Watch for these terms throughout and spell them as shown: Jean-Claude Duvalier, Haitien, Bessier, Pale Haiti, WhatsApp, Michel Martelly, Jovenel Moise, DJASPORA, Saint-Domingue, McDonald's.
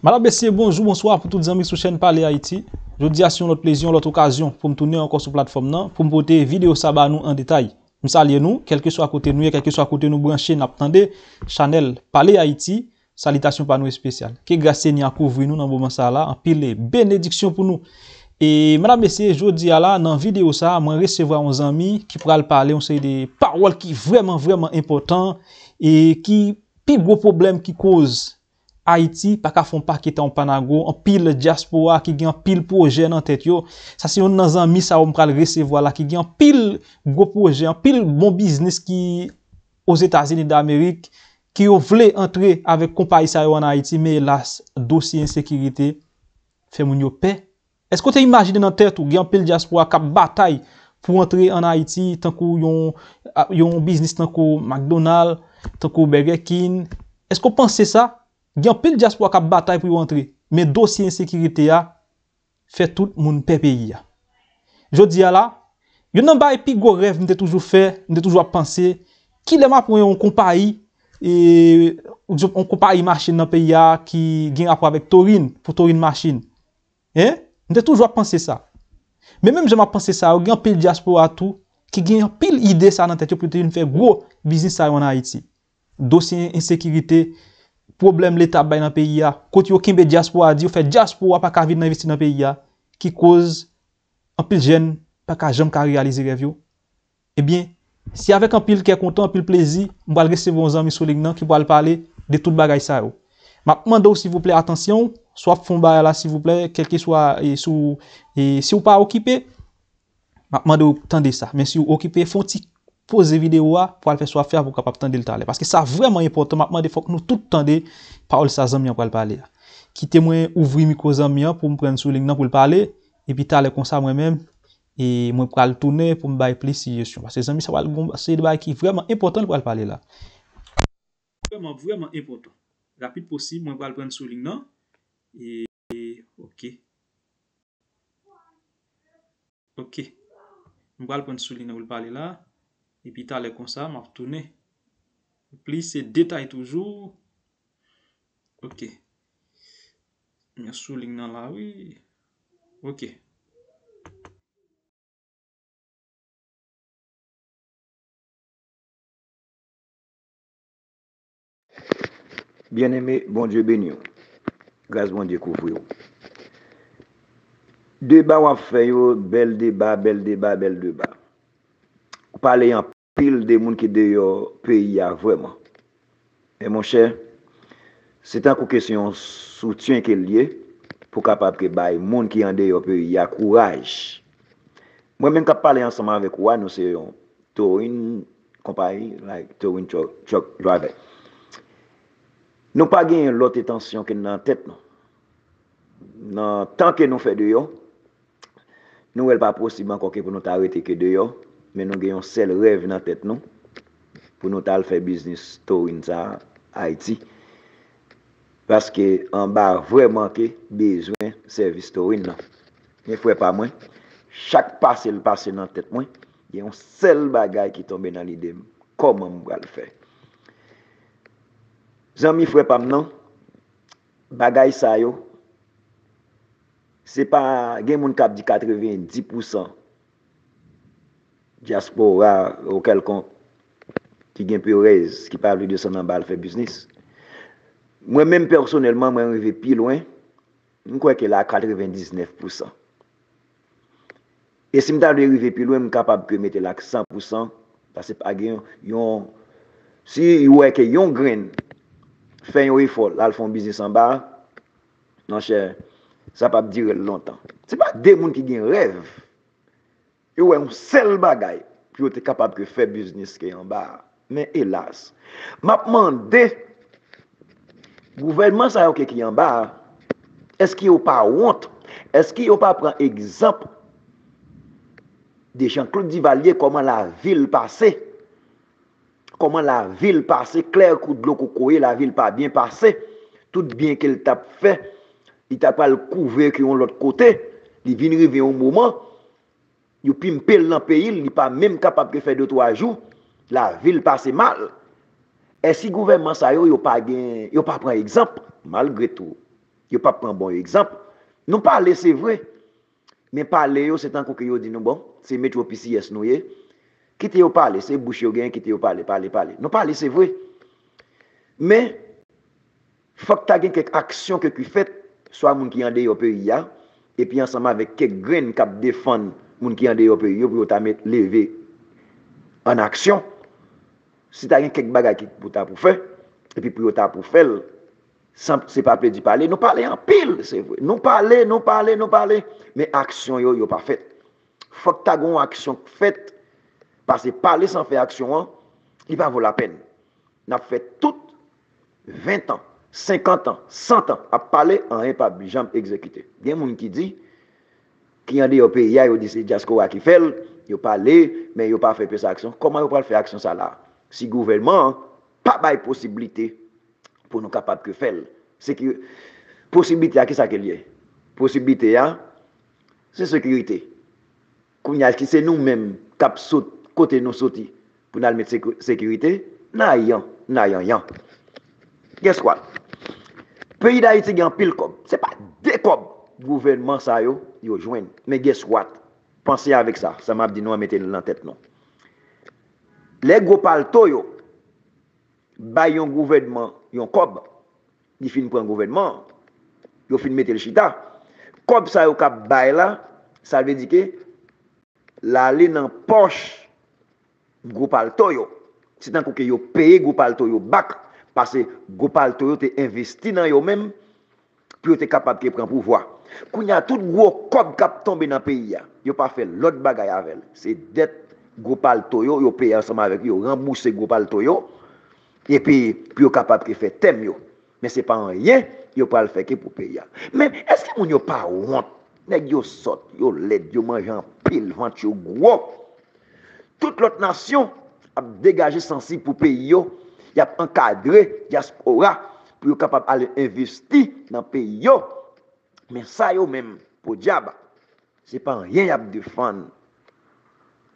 Madame Bessier, bonjour, bonsoir pour tous les amis sur la chaîne Pale Haiti. Je vous dis à notre plaisir, notre occasion pour me tourner encore sur la plateforme pour me porter vidéo sabat nous en détail. Nous saluons nous, quel que soit côté nous, quel que soit côté nous branché, nous attendez Chanel Pale Haiti. Salutations par nous spéciales. Que grâce à couvrir nous dans le moment ça là, en pile bénédiction pour nous. Et madame Bessier, je vous dis à la dans vidéo ça, moi recevoir un ami qui pourra parler on sait des paroles qui vraiment important et qui plus gros problème qui cause Haïti, pas qu'à fond pas qui est en Panago, en pile diaspora, qui gagne pile projet dans tête yo. Ça, c'est un ami, ça, on pral recevoir là, qui gagne pile gros projet, en pile bon business qui, aux États-Unis d'Amérique, qui voulait entrer avec compagnie ça en Haïti, mais hélas, dossier insécurité, fait moun yo paix. Est-ce que tu imagines dans tête ou gagne pile diaspora, cap bataille pour entrer en Haïti, tant qu'on yon business, tant qu'on McDonald's, tant qu'on Burger King? Est-ce qu'on pense ça? Il y a un peu de diaspora qui a bataille pour entrer. Mais le dossier d'insécurité fait tout le monde payer. Je dis à la, il y a un gros rêve que je toujours fait, je toujours pensé, qu'il est pour une compagnie, une compagnie machine dans le pays qui a un rapport avec Torin, pour Torin Machine. Je toujours pensé ça. Mais même je pensé ça, il y a un peu de diaspora qui a un peu d'idées dans la tête pour faire gros business en Haïti. Dossier d'insécurité. Problème l'État dans le pays, quand yon kembe diaspora, yon fait diaspora pas ka vin investi dans le pays, qui cause un pile jeune, pas ka jam ka réaliser rêve yo. Eh bien, si avec un pile qui est content, un pile plaisir, on va recevoir un ami sur l'ignan qui va parler de tout bagay sa yo. Ma demande s'il vous plaît, attention, soit fond ba là s'il vous plaît, quel que soit, si vous pas occupé, ma demande tendez ça, mais si vous occupé, font ti poser vidéo pour le faire soit faire pour capable tendre le talent parce que ça vraiment important maintenant il faut que nous tout tendre parole ça zanmi pour le parler qui témoin ouvrir micro zanmi pour me prendre sur ligne pour le parler et puis talent comme ça moi même et moi pour le tourner pour me bailler plus suggestion parce que zanmi ça va c'est des bail qui vraiment important pour le parler là vraiment important rapide possible moi pour le prendre sur ligne et OK moi le prendre sur ligne pour le parler là. Et puis t'as les comme ça, m'a retourné. Plus ces détails toujours. OK. Je souligne dans là, oui. OK. Bien-aimé, bon Dieu béni. Grâce bon Dieu couvre. Débat on fait yo, bel débat. Parler en pile des gens qui dehors pays vraiment. Et mon cher, c'est un coup question soutien qui est lié pour capable que bail monde qui en dehors pays a courage. Moi même quand parler ensemble avec quoi nous c'est une compagnie like Torin Truck Driver. Nous pas gagner l'autre tension que dans tête non. Non, tant que nous fait dehors, nous elle pas possible encore que pour nous arrêter que dehors. Mais nous avons un seul rêve dans la tête non? Pour nous faire business touring à Haïti. Parce que en bas, vraiment, besoin de service touring. Mais il ne faut pas moins. Chaque passé dans la tête, il y a un seul bagage qui tombe dans l'idée. Comment on va le faire? Zami frère pas non? Bagage ça yo. C'est pas gen moun kap di 90%. Diaspora ou quelqu'un qui gagne purez, qui parle de son embal fait business. Moi-même personnellement, moi arrivé plus loin, je crois que là 99%. Et si je arrivé plus loin, je suis capable de mettre là 100% parce que pas gagne si il ouais que yon grain fait un effort, là font business en bas. Non cher, ça pas durer longtemps. C'est pas des monde qui gagne rêve. Et ouais, un seul bagay, puis on est capable de faire business qui est en bas. Mais hélas, m'a demandé, gouvernement ça qui est en bas, est-ce qu'il n'y a pas honte? Est-ce qu'il n'y a pas prendre exemple de Jean-Claude Duvalier, comment la ville passait? Comment la ville passait? Claire coup de l'eau coucoué, la ville pas bien passée. Tout bien qu'elle t'a fait, il t'a pas le couvert qui est de l'autre côté. Il vient arriver au moment. Yo pimpel dans pays, il n'est pas même capable de faire 2-3 jours. La ville passe mal. Et si le gouvernement ça yo pas prend exemple malgré tout. Yo pas prend bon exemple. Nous parler c'est vrai. Mais parler c'est tant que yo dit nous bon, c'est mettre PCS nous yé. Quitter yo parler, c'est bouche yo gain quitter yo parler. Nous parler c'est vrai. Mais faut que tu aies quelques actions que tu fais soit moun qui en dehors pays et puis ensemble avec quelques graines cap défendre moun qui en dehors pays pour ta mettre lever en action. Si tu as quelques bagages pour ta pour faire et puis pour ta pour faire c'est pas plaisir parler, nous parler en pile, c'est vrai. Nous parler mais action yo pas faite. Faut que tu aies une action faite parce que parler sans faire action, il pas vaut la peine. N'a fait tout 20 ans 50 ans, 100 ans, à parler en un pas jamais exécuté. Il y a des gens qui disent, qui ont dit au pays, ils disent, c'est Diaskoa qui fait, ils ont parlé, mais ils n'ont pas fait plus action. Comment ils n'ont pas fait action ça là? Si le gouvernement n'a pas de possibilité pour nous capables de faire, c'est que possibilité à qui ça qu'il y a? Possibilité à, c'est sécurité. C'est nous-mêmes qui sommes côté nous sortis pour nous mettre sécurité, n'ayant. Qu'est-ce quoi? Pays d'Haïti gagne pile comme. C'est pas des comme gouvernement ça yo joindre. Mais guess what? Pensez avec ça. Ça m'a dit non mettez le en tête non. Les gros palto yo ba yon gouvernement, yon cob. Ils fin prend gouvernement. Yo fin mettre le chita. Cob ça yo ka bay là, ça veut dire que la li nan poche gros palto yo. C'est tant que yo paye gros palto yo back. Parce que Gopal Toyo investi dans eux-mêmes pour être capable de prendre pouvoir. Quand il y a tout gros cop cap tombé dans le pays, ils n'ont pas fait l'autre bagaille avec. C'est dette Gopal Toyo, ils payent ensemble avec eux, remboursé Gopal Toyo, et puis ils sont capables de faire thème. Mais ce n'est pas en rien, ils ne peuvent pas le faire pour payer. Mais est-ce que vous n'avez pas honte? Ils sortent, ils l'aident, ils mangent en pile, ils gros. Toute l'autre nation a dégagé sensible pour payer. Il y a encadré diaspora pour être capable d'aller investir dans le pays. Mais ça, même, pour le diable, ce n'est pas rien à défendre.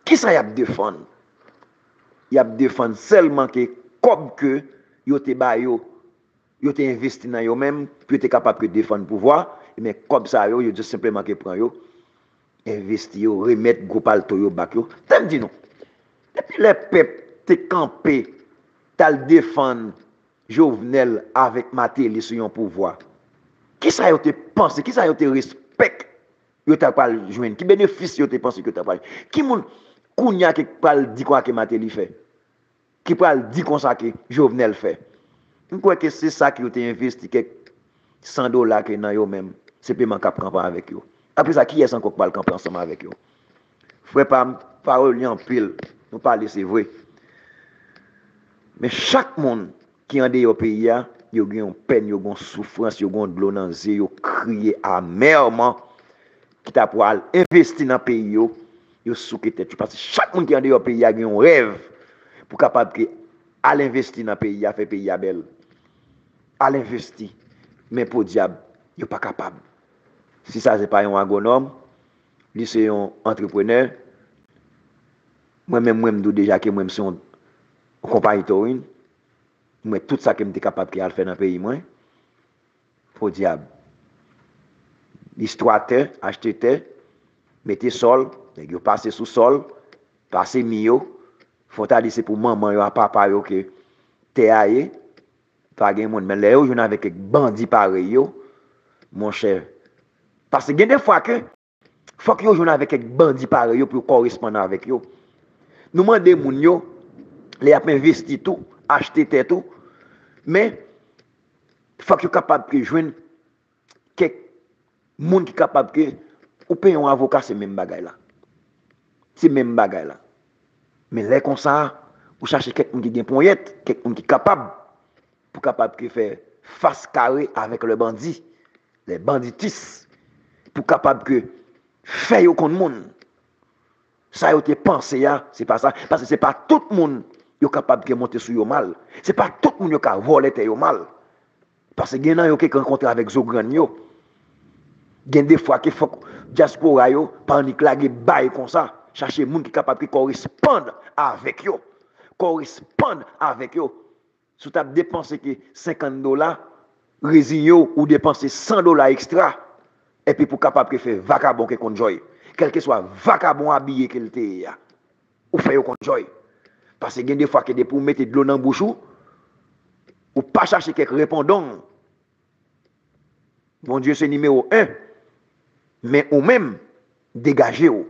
Qui ça à défendre? Il y a défendre seulement que, comme que, vous avez investi dans vous-même pour être capable de défendre le pouvoir. Mais comme ça, vous avez simplement que prendre, investir, remettre, groupe à l'autre, bac. T'as dit non. Depuis les peuples, t'es campé. Tal défendre Jovenel avec Martelly sur yon pouvoir. Qui ça yo te pense? Qui ça yo te respecte? Yo ta pas joindre. Qui bénéfice yo te pense que ta pas? Qui moun kounya qui parle dit quoi que Martelly fait? Qui parle dit comme ça que Jovenel fait? On croit que c'est ça qui yo te investi quelques $100 que nan yo même. C'est paiement cap campan avec yo. Après ça qui est encore parle campan ensemble avec yo? Frère parole li en pile. Nous parler c'est vrai. Mais chaque monde qui est en dehors pays, il y a une peine, il y a une souffrance, il y a une douleur dans le zé, il crie amèrement, qui t'a pour investir dans le pays, il souffre tête. Parce que chaque monde qui est en dehors pays, il y a un rêve pour capable d'aller investir dans le pays, faire le pays à belle. Aller investir, mais pour le diable, il n'est pas capable. Si ça, ce n'est pas un agronome, c'est un entrepreneur. Moi-même, je dis déjà que moi-même, c'est un compagnie Torin, mais tout ça que je suis capable de faire dans le pays, moi, au diable. L'histoire terre, acheter terre, mettez sol, passer sous sol, passer mio, faut aller c'est pour maman, yo, papa, yo, que terre est, pas de monde. Mais là, je suis avec des bandits pareils, mon cher. Parce que des fois, il faut que je joue avec des bandits pareils pour correspondre avec eux. Nous demandons des gens. Les ap investi tout, acheter tête tout, mais il faut que vous soyez capable de joindre quelqu'un qui est capable de payer un avocat, c'est même bagaille là. C'est même bagaille là. Mais les comme ça, vous cherchez quelqu'un qui est pour être, quelqu'un qui est capable de faire face carrée avec le bandit, les banditis, pour capable de faire contre le monde. Ça a été pensé, c'est pas ça, parce que c'est pas tout le monde. Yo capable de monter sur yo mal. C'est pas tout le monde qui a volé yo mal. Parce que gen nan yo qui rencontre avec Zogran yo. Gen des fois qu'il faut diaspora yo panique la ge bail comme ça, chercher monde qui capable de correspondre avec yo. Correspondre avec yo. Sous t'a dépensé que $50, résilio ou dépenser 100 dollars extra et puis pour capable faire vacabon que conjoy quel que soit vacabon habillé qu'il te ou faire conjoy parce que des fois que pour mettre de l'eau dans bouchou ou pas chercher quelques répondants. Mon Dieu, c'est numéro 1. Mais ou même dégagez ou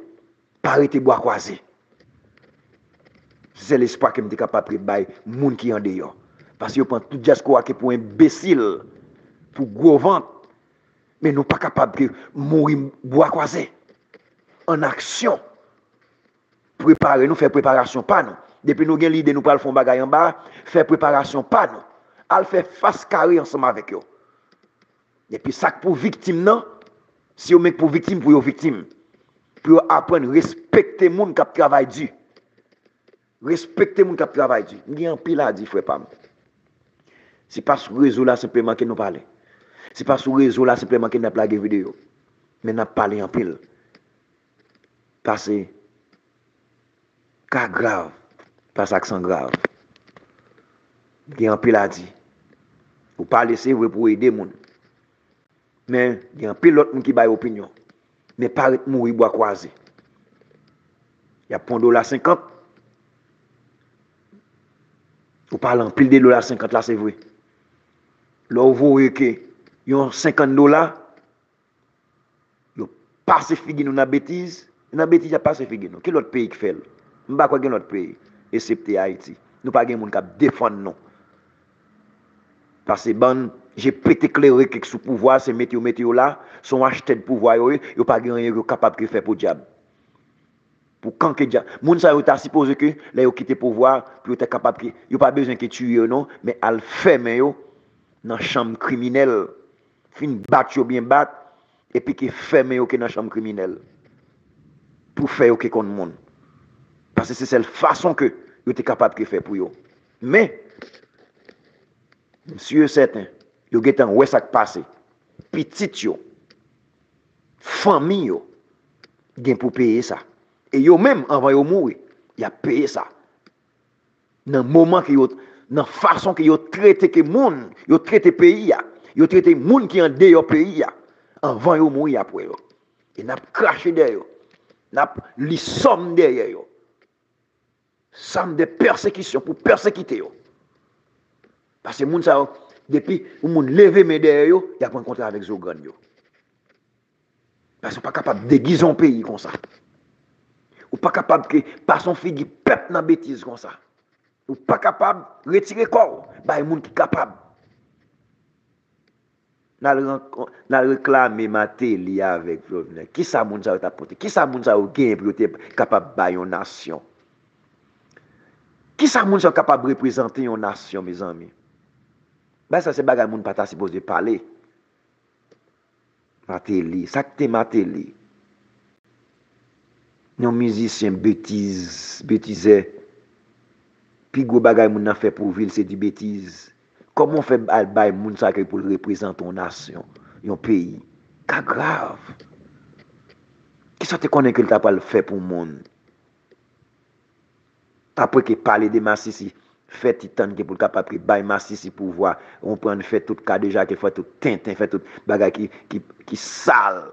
pas arrêter bois croisé. C'est l'espoir que me capable de bailler moun qui en dehors. Parce que prend tout jasco qui pour imbécile, pour gros vent, mais nous pas capable de mourir bois croisé. En action. Préparer nous, faire préparation pas nous. Depuis nous gagne l'idée nous pas le fond bagaille en bas, faire préparation pas nous. Al faire face carré ensemble avec eux. Et puis ça pour victime non, si on met pour victime, pour apprendre respecter moun qui travaille dur. Respecter moun qui travaille dur. Il y a un pile à dire frère Pam. C'est pas sur réseau là simplement que nous parler. C'est pas sur réseau là simplement que nous plaguer vidéo. Mais n'a parler en pile. Parce que cas grave, pas accent grave. Il y a un pile à dire. Ou pas laisser pour aider moun. Mais il y a un pilote qui a une opinion. Mais pas mourir bois croisé. Il y a $1.50. Vous parlez en pile de $50 là, c'est vrai. Là où vous voyez que y a $50, vous passez figu dans la bêtise. Dans bêtise, vous passez figu. Quel autre pays qui fait? Je ne sais pas quel autre pays, excepté Haïti. Nous ne pouvons pas défendre. Parce que bon. J'ai pété clairé que sous pouvoir, ces météo là, sont achetés de pouvoir, ils n'ont pas rien capable de faire pour le diable. Pour quand que diable. Moun sa yo ta supposé que là yo quitté pouvoir, puis yo ta capable, yo pas besoin que tuer non, mais al fait mais yo dans chambre criminelle, fin battre yo bien battre et puis que fait mais yo que dans chambre criminelle. Pour faire yo que contre monde. Parce que c'est celle façon que yo te capable de faire pour yo. Mais monsieur certain yo getan wè sak passé petit yo famille yo gen pou payer ça et yo même avant yo mouri y a payé ça dans moment que yo dans façon que yo traité que moun yo traité pays ya yo traité moun qui en dehors pays ya avant yo mouri après yo et n'a craché derrière yo n'a li somme derrière yo somme de persécution pour persécuter yo parce que moun ça depuis, ou moun levé mes derrière yo, y a pris un contrat avec Zogan yo. Parce que pas capable de déguiser un pays comme ça. Ou pas capable de passer son figu pep nan bêtise comme ça. Ou pas capable de retirer corps, bah y moun qui capable. Nan réclamer Martelly avec Jovenel. Qui ça moun sa ou t'apporte? Qui ça moun sa ou gagne pour être capable ba yon nation? Qui ça moun sa ou capable de représenter yon nation, mes amis? Ben ça c'est bagay moun pata supposé parler. Martelly, ça que t'es Martelly. Non musicien bêtise. Puis gros bagay moun nan fait pour ville c'est du bêtise. Comment fait bay moun ça pour représenter ton nation, ton pays? Ka grave. Qui ça te connaît que t'a pas le fait pour monde? Après que parler de Massissi. Fait titan qui pour capable bail massif pour voir on prend fait tout cas déjà qui fait tout tintin fait tout bagage qui sale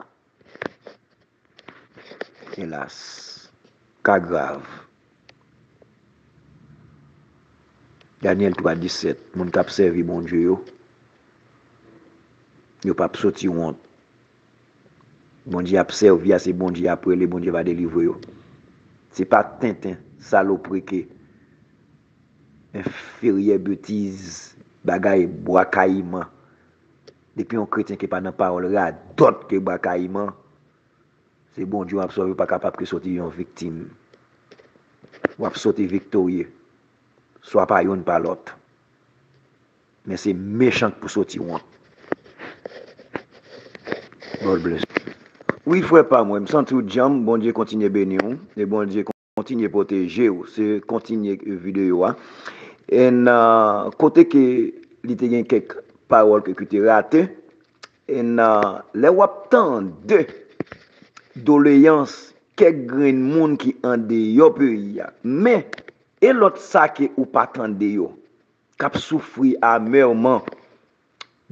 hélas cas grave Daniel 3:17 mon cap servi bon Dieu yo pas sorti honte bon Dieu a servi à ces bon Dieu après les bon Dieu va délivrer yo c'est pas tintin saloperie qui inférieur bêtise bagaille bois caïman depuis un chrétien qui pas dans parole là d'autres que bois caïman c'est bon Dieu absorbe pas capable de sortir une victime ou à sortir victorieux soit par une par l'autre mais c'est méchant pour sortir honte God bless oui frère pas moi me sens tout jam bon Dieu continue bénir et bon Dieu continue protéger c'est continue vidéo et côté que il te gagne quelques paroles que tu raté et les waptan de doléance quelques grain monde qui en dehors pays mais et l'autre ça que ou pas tande yo cap souffrir amèrement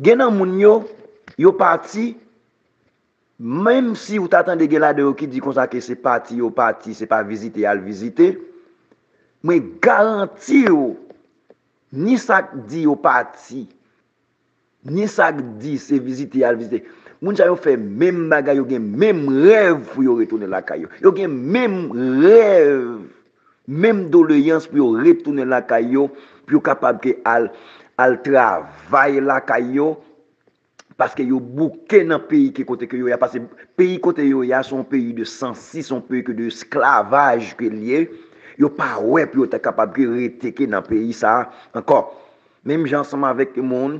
Genan moun yo parti, même si vous t'attendez gen la de qui dit comme ça que c'est parti au parti, c'est pas visiter à le visiter, mais garanti yo ni ça dit au parti, ni ça dit c'est visiter à le visiter. Moun sa yo fait même bagay, yo gen même rêve pour yo retourner la caillou. Yo gen même rêve, même doléance pour yo retourner la caillou, pour yo capable que al travail la caillou parce que yo bouqué dans pays qui côté que yo a passé pays côté yo a son pays de 106 son pays que de esclavage que lié yo pas ouais pour yo être capable de rester dans pays ça encore même gens ensemble avec le monde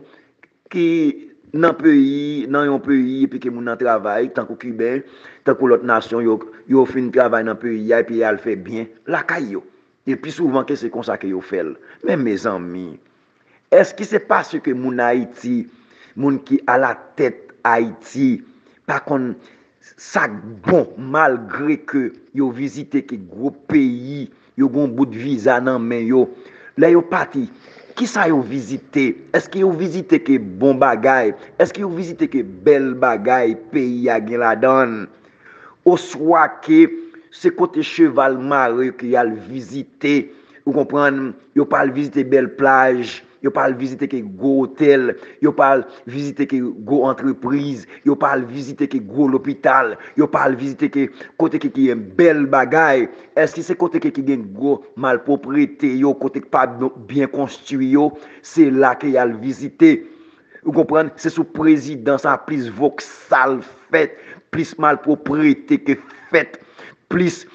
qui dans pays dans un pays et puis que moun en travail tant que cubain tant que l'autre nation yo fin travail dans pays et puis elle fait bien la caillou et puis souvent que c'est comme ça que yo fait même mes amis est-ce que c'est parce que moun Haïti moun qui à la tête Haïti par contre ça bon malgré que yo visité que gros pays yo gon bout de visa nan men yo là yo parti qui ça yo visité est-ce que yo visité que bon bagay est-ce que yo visité que belle bagay pays a gen la donne ou soit que c'est côté cheval maré qui a visité vous comprenez yo pas visiter belle plage yo pas visiter que gros hôtel, yo pas visiter que gros entreprise, yo pas visiter que gros l'hôpital, yo pas visiter que côté qui est belle bagaille. Est-ce que c'est côté qui gagne gros malpropriété, yo côté pas bien construit yo, c'est là qu'il y a le visiter. Vous comprenez, c'est sous président ça plus voxal fait, plus malpropriété que fait, plus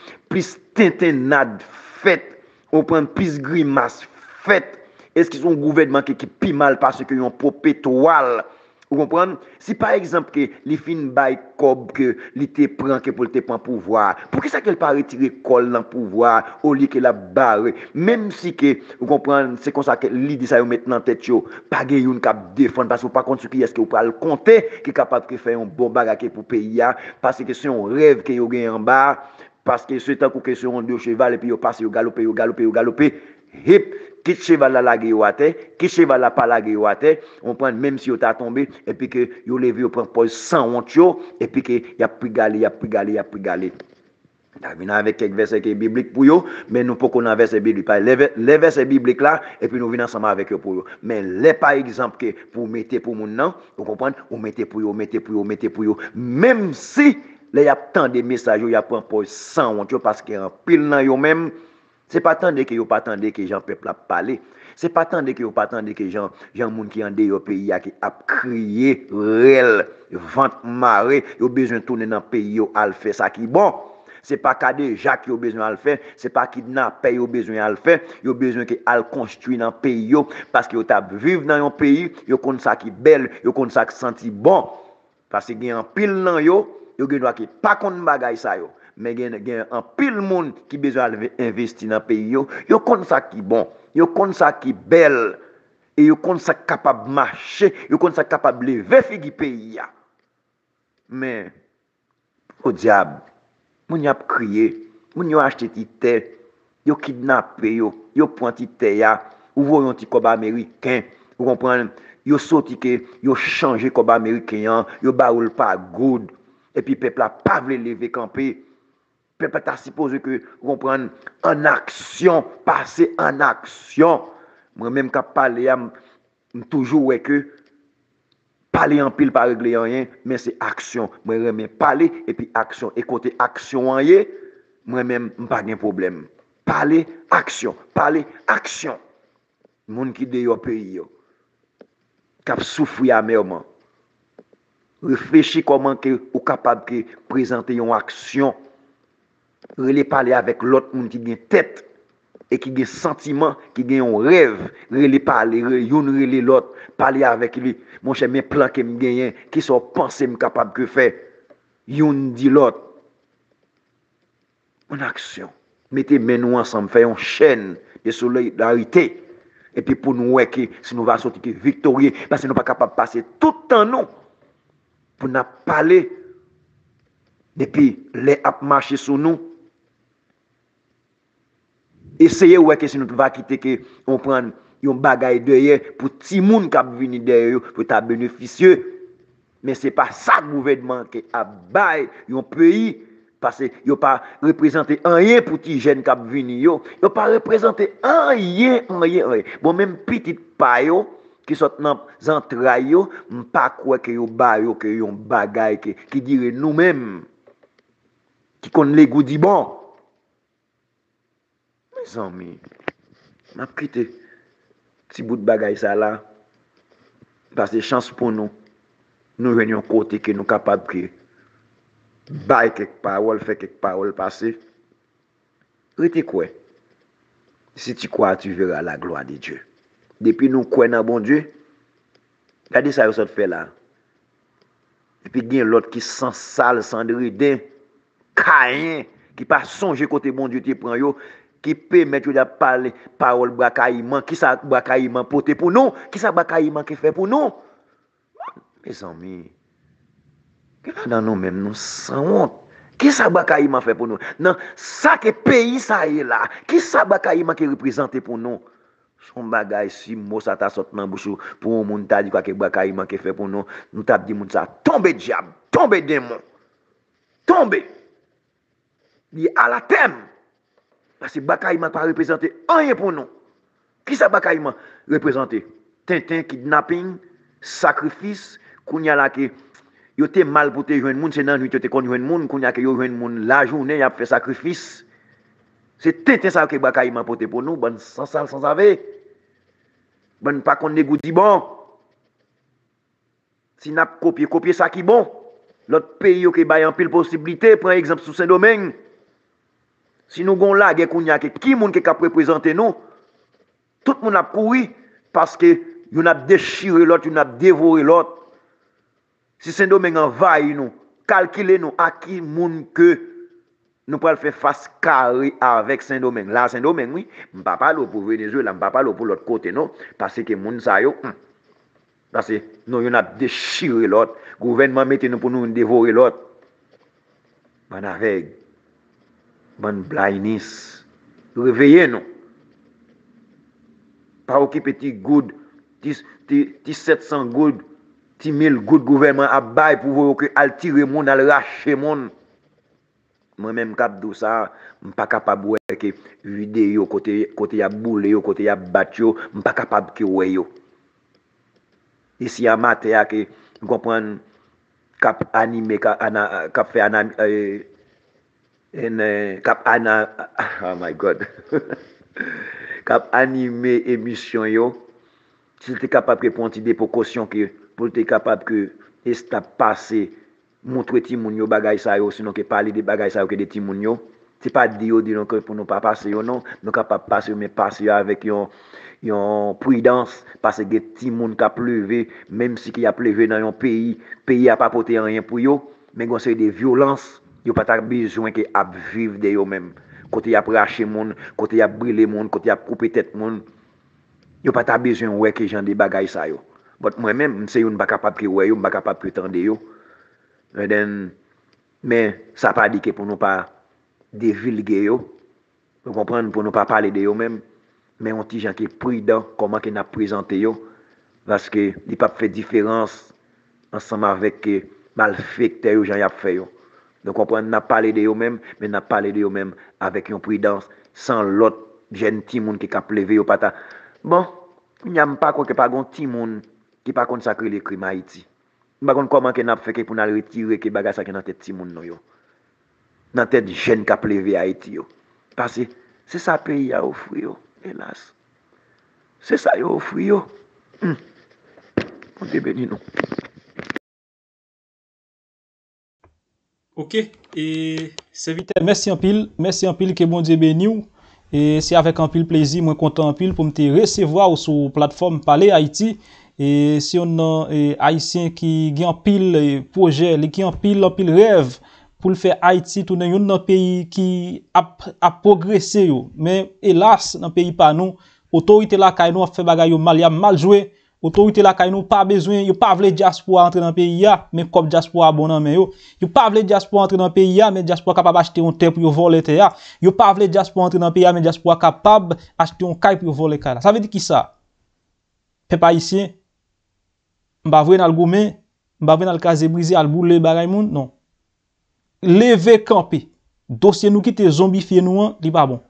tintinade fait, on prend plus grimace fait. Est-ce qu'ils ont un gouvernement qui pis mal parce qu'ils ont propétoile? Vous comprenez? Si par exemple que les fins bail cob que l'été prend que pour te prendre pouvoir, pour que ça qu'elle pas retirer col dans pouvoir au lieu que la barre, même si que vous comprenez c'est comme ça que l'idée ça maintenant tête yo, pas gagne une cap défendre parce que par contre qui est-ce que vous pas le compter qui est capable de faire un bon bagaque pour payer parce que c'est un rêve que yo gagne en bas parce que c'est un coup que sur deux cheval et puis yo passe yo galoper hip qui cheval la guéouate, qui cheval la pas la guéouate, on prend même si on t'a tombé, et puis que yo levé, on prend pause sans honte, et puis que y a plus galé. T'as venu avec quelques versets bibliques pour yo, mais nous pouvons avoir verset biblique. Les versets bibliques là, et puis nous venons ensemble avec eux pour yo. Mais les par exemple que pour mettre pour mon nom, vous comprenez, on mettez pour yo, mettez pour yo. Même si les y a tant de messages, y a prend pause sans honte, parce qu'il y a un pile dans yo même. C'est pas tant que yo pas tant que gens peuple a parlé, c'est pas tant que yo pas tant que gens moun qui en dehors pays a qui a crié rel vente marée yo besoin tourner dans pays yo al faire ça qui bon, c'est pas cadé Jacques yo besoin al faire, c'est pas kidnapper yo besoin al faire, yo besoin que al construire dans pays yo parce que yo t'a vivre dans un pays yo konn ça qui belle, yo konn ça qui senti bon parce que gen en pile nan yo yo gen droit qui pas konn bagay ça yo. Mais il y a un pile monde qui besoin d'investir dans le pays. Yo connaît ça qui bon, yo connaît ça qui belle, et yo connaît ça capable de marcher, yo connaît ça capable de lever figi pays. Mais, au diable, moun y a crié, moun y a acheté des terres, yo kidnappé, yo prend des terres, ou voyons des coba américain, vous comprenez, yo sorti que yo changé coba américain, yo baoul pas good, et puis peuple a pas voulu lever camper. Peut-être à supposer que vous prenez en action, passer en action. Moi-même, quand je parle, toujours que parler en pile, pas régler rien, mais c'est action. Moi-même, parler et puis action. Et côté action, moi-même, pas de problème. Parler, action. Parler, action. Les gens qui sont dans le pays, qui souffrent amèrement, réfléchissez comment vous êtes capable de présenter une action. Relé parler avec l'autre monde qui gagne tête et qui gagne sentiment, qui gagne un rêve. Relé parler, relé l'autre, parler avec lui. Mon cher, mes plans que me gagne, qui sont pensées me capable de faire. Youn dit l'autre. En action. Mettez mes nous ensemble, faire une chaîne de solidarité. Et puis pour nous, si nous va sortir victorieux, parce que nous pas capable de passer tout le temps nous pour nous parler. Depuis les ap marché sur nous. Essayez ouais que si nous va quitter que on prend yon bagay derrière pour ti moun k'ap vini derrière pour ta bénéficier. Mais c'est pas ça le gouvernement qui a bail yon pays parce que yon pas représenté rien pour ti jeune k'ap vini yo, yon pas représenté rien. Bon même petit payo qui sont dans les entrailles, pas quoi que yon bail que yon bagay qui dirait nous-mêmes qui connaît les goûts bon. Mes amis, m'a quitté petit bout de bagaille ça là parce que chance pour nous nous venions côté que nous capable que bail quelques paroles fait quelques paroles passer rete quoi si tu crois tu verras la gloire de Dieu depuis nous croire dans bon Dieu regardez ça vous fait là et puis il y a l'autre qui sans sale sans dédain Caïn qui pas songer côté bon Dieu te prend yo qui permet de parler parole brakaïman qui ça brakaïman porter pour nous qui ça brakaïman qui fait pour nous mes amis que dans nous même nous sans honte qui ça brakaïman fait pour nous non ça que pays ça est là qui ça brakaïman qui représente pour nous son bagage si mot ça ta sorti dans bouche pour un monde t'a dit quoi que brakaïman qui fait pour nous nous t'a dit monde ça tomber diable tomber démon tomber dit à la thème. Parce que Bakaïman n'a pas représenté rien pour nous. Qui ça Bakaïman représenté? Tintin, kidnapping, sacrifice, kounya la ke, yo te mal pour te joindre moun, c'est nan nuit yo te kon joindre moun, kounya ke yo joindre moun la journée, y a fait sacrifice. C'est Tintin ça que Bakaïman pote pour nous, bon sans sal, sans ave. Bon pas qu'on négoudi bon. Si n'a copier ça qui bon. L'autre pays yo ke bay en pile possibilité, prend exemple sous Saint-Domingue. Si nous avons là, il y a qui moun qui a représenté nous. Tout le monde a couru parce que nous avons déchiré l'autre, nous avons dévoré l'autre. Si Saint-Domingue envahit nous, calculez nous à qui moun que nous pouvons faire face carré avec Saint-Domingue. Là, Saint-Domingue, oui, je ne parle pas pour Venezuela, je ne parle pas pour l'autre côté, non, parce que moun sa yo. Parce que nous avons déchiré l'autre. Le gouvernement mette nous pour nous dévorer l'autre. Bon avec. Bonne blindness. Réveillez-nous. Pas occuper petit good, petit 700 good, petit 1000 good gouvernement à bail pour voir que al tirer monde, al racher monde. Moi-même cap dou ça, m'pas capable ouais que vidéo côté y a boule yo, côté y a battu yo, m'pas capable que ouais yo. Ici à matin que comprendre cap animer cap faire oh my God. Cap animé émission yo. Si tu es capable de prendre des précautions que pour t'es capable que est passé montrer ti moun yo bagay sa yo sinon que parler des bagay sa yo que des ti moun yo. C'est pas dire non que pour nous pas passer yo non, nous capable passer mais passer avec yon prudence parce que ti moun ka pleuvé même si qu'il a pleuvé dans un pays a pas porté rien pour yo mais gon c'est des violences. Yo pas besoin que ab vivre de yo même côté y a racher monde côté y a brûler monde côté y a couper tête monde yo pas besoin ouais que gens des bagages ça yo but moi même c'est une pas capable que ouais yo pas capable prétendre yo mais ça pas dit que pour nous pas dévulguer yo vous comprendre pour nous pas parler de yo même mais on ti gens qui prudent comment que n'a présenté yo parce que il pas fait différence ensemble avec malfaiteur yo gens y a fait yo. Donc on n'a pas parlé de eux-mêmes, mais n'a pas parlé de eux-mêmes avec une prudence, sans l'autre jeune timoun qui a plevé au pata. Bon, il n'y a pas quoi que pas grand timoun qui pas consacré les crimes à Haïti. Pas contre comment qu'on a fait pour nous retirer que bagarre ça qui dans tête timoun non yo. Dans tête jeune qui a plevé Haïti yo. Parce que c'est ça pays a offri yo, hélas. C'est ça yo offri yo. On te bénit nous. Ok, et c'est vite. Merci en pile que bon Dieu bénisse. Et c'est avec en pile plaisir, moi content en pile pour me recevoir sur la plateforme Pale Haiti. Et si on a haïtien qui a en pile projet, qui en pile rêve pour le faire Haïti tourner dans un pays qui a progressé. Mais hélas, dans pays pas nous, autorité la kay nou a fait bagay yo mal, y a mal joué. Autorité la kay nou pas besoin, yo pas vle diaspora entrer dans pays ya, mais comme diaspora bon nan men yo. Yo pas vle diaspora entrer dans pays ya, mais diaspora capable acheter un terre pour voler terre ya. Yo pas vle diaspora entrer dans pays ya, mais diaspora capable acheter un caille pour voler caille. Ça veut dire qui ça? peuple haïtien m'pa vrai dans goumen, m'pa vrai dans casé brisé al bouler bagay moun, non. Lever camper, dossier nous qui te zombifier nous, li pas bon.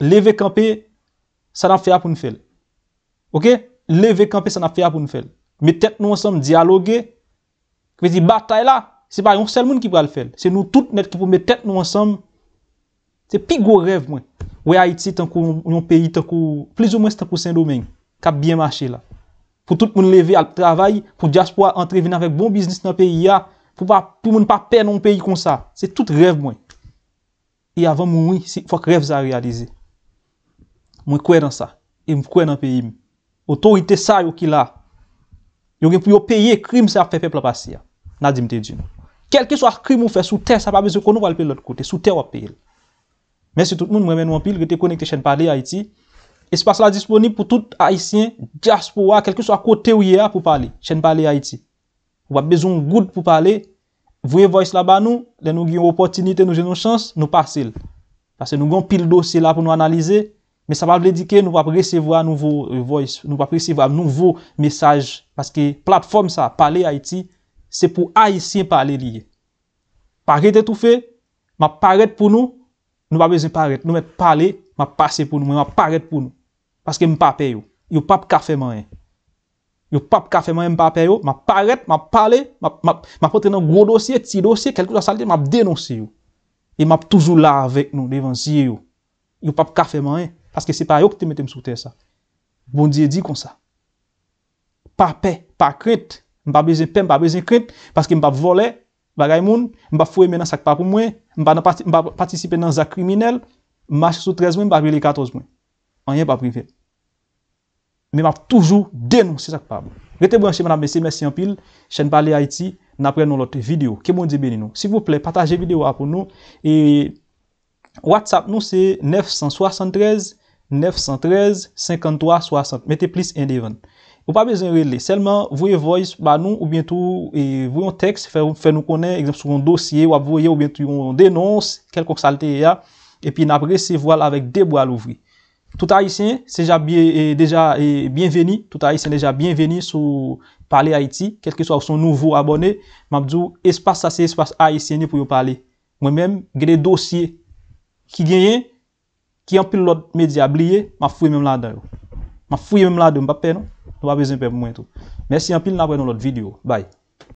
Lever camper, ça n'a fait pour nous faire. OK? Lever camper, ça n'a fait pour nous faire. Mais tête nous ensemble dialoguer. Petite bataille là, c'est pas un seul monde qui va le faire. C'est nous toutes net qui pour mettre tête nous ensemble. C'est plus gros rêve moi. Oui, Haïti tant un pays tant plus ou moins tant Saint-Domingue, qui a bien marché là. Pour tout le monde lever à travail, pour diaspora entrer venir avec bon business dans le pays là, pour pas pour monde pas perdre un pays comme ça. C'est tout rêve moi. Et avant mourir, il faut que rêve ça réaliser. Moi crois dans ça et me crois dans pays. Autorité ça yo qui là. Yo gen pou payer crime ça fait peuple passer. N'a dit me te dit. Quel que soit crime ou fait sous terre, ça pas besoin qu'on nous va le payer l'autre côté, sous terre on payer. Merci tout le monde, moi même en pile, restez connecté chaîne Pale Haiti. Espace là disponible pour tout haïtien diaspora, quel que soit côté où il est pour parler. Chaîne Pale Haiti. Ou pas besoin good pour parler. Voyez voice là-bas nous, les nous gagnons opportunité, nous gagnons chance, nous passer. Parce que nous gagnons pile dossier là pour nous analyser. Mais ça va veut dire que nous va recevoir nouveau voice, nous va recevoir nouveau message parce que plateforme ça Pale Haiti c'est pour haïtien parler lié. Paraît étouffé, m'a paraître pour nous, nous pas besoin paraître, nous mettre parler, m'a passer pour nous, m'a paraître pour nous parce que m'pa paye yo, yo pas café rien. Yo pas café rien m'pa paye yo, m'a paraître, m'a parler, m'a porter dans gros dossier, petit dossier, quelque chose saleté m'a dénoncer yo. Et m'a toujours là avec nous devant yo. Yo pas café rien. Parce que c'est pas eux qui te mettent sous terre ça. Bon Dieu dit comme ça. Pas paix, pas crainte. M'pas besoin paix, m'pas besoin crainte. Parce que m'pas voler, bagay moun, m'pas fouer maintenant ça pas pour moi, m'pas participer dans un criminel, marche sous 13 mois, m'pas brûler 14 mois. Rien pas privé. Mais m'a toujours dénoncer ça pas bon. Restez branchés madame messieurs, merci en pile. Chaîne Pale Haiti, n'apprenons l'autre vidéo. Que bon Dieu bénisse nous. S'il vous plaît, partagez vidéo pour nous et WhatsApp nous c'est 973 53 60. Mettez plus un devant. Vous pas besoin de relayer. Seulement, vous voyez voice, bah nous, ou bien tout, et vous un texte, fait nous connaître, exemple, sur un dossier, ou vous voyez, ou bien tout, on dénonce, quelque saleté, et puis, après, c'est voilà avec des bois à l'ouvrir. Tout haïtien, c'est déjà bienvenu. Tout haïtien, déjà bienvenu sur Pale Haiti, quel que soit son nouveau abonné. M'abdou, espace, ça, c'est espace haïtien pour vous parler. Moi-même, j'ai des dossiers qui gagnent. Qui en pile l'autre média oublié, m'a fouillé même là-dedans. M'a fouillé même là-dedans, pas peur non, pas besoin de peur pour moi tout. Merci en pile, nous avons l'autre vidéo. Bye.